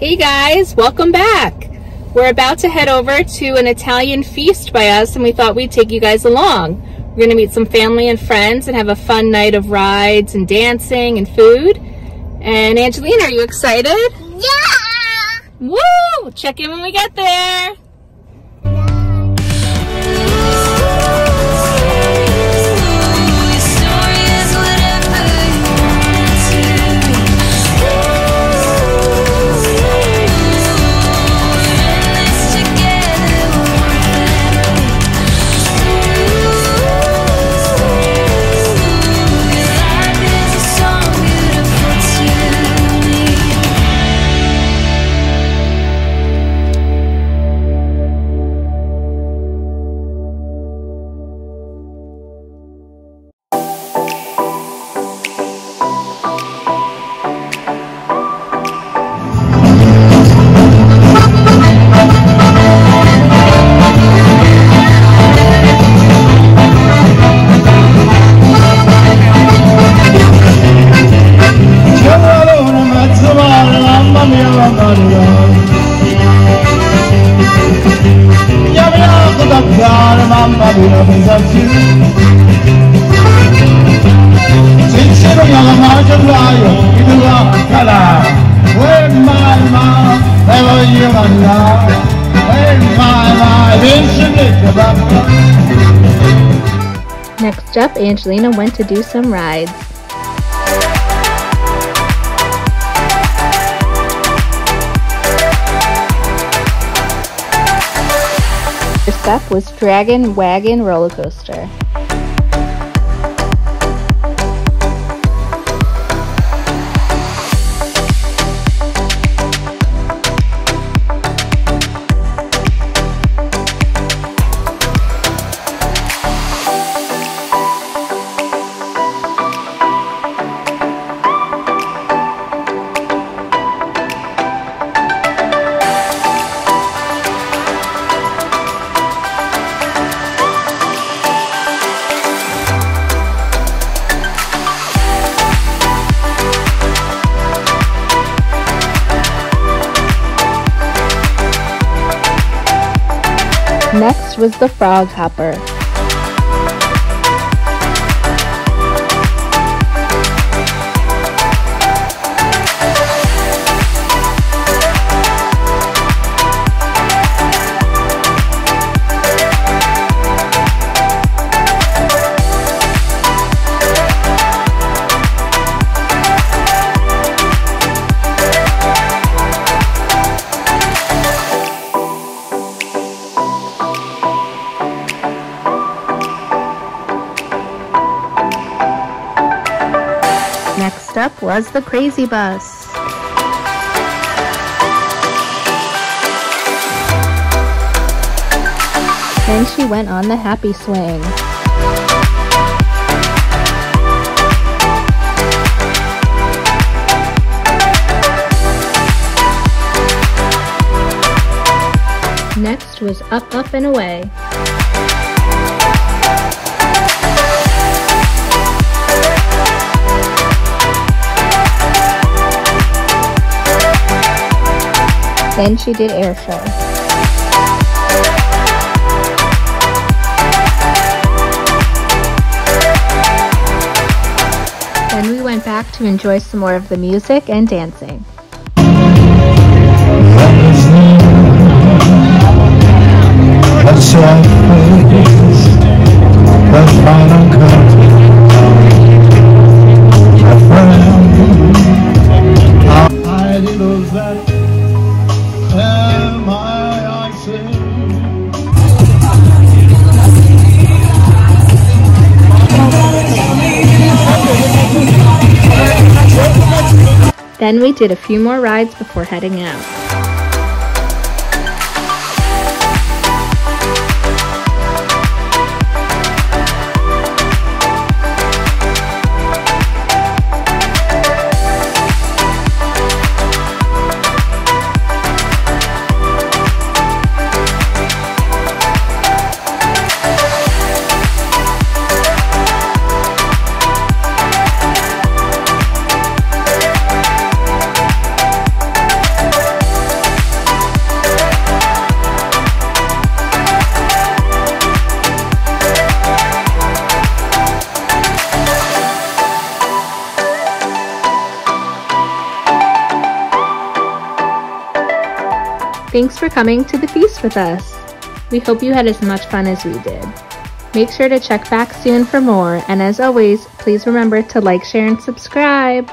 Hey guys, welcome back. We're about to head over to an Italian feast by us, and we thought we'd take you guys along. We're going to meet some family and friends and have a fun night of rides and dancing and food. And Angelina, are you excited? Yeah! Woo! Check in when we get there. Next up, Angelina went to do some rides. First up was Dragon Wagon Roller Coaster. Next was the Frog Hopper. Next up was the Crazy Bus. Then she went on the Happy Swing. Next was Up, Up and Away. Then she did air show. Then we went back to enjoy some more of the music and dancing. Then we did a few more rides before heading out. Thanks for coming to the feast with us. We hope you had as much fun as we did. Make sure to check back soon for more, and as always, please remember to like, share, and subscribe.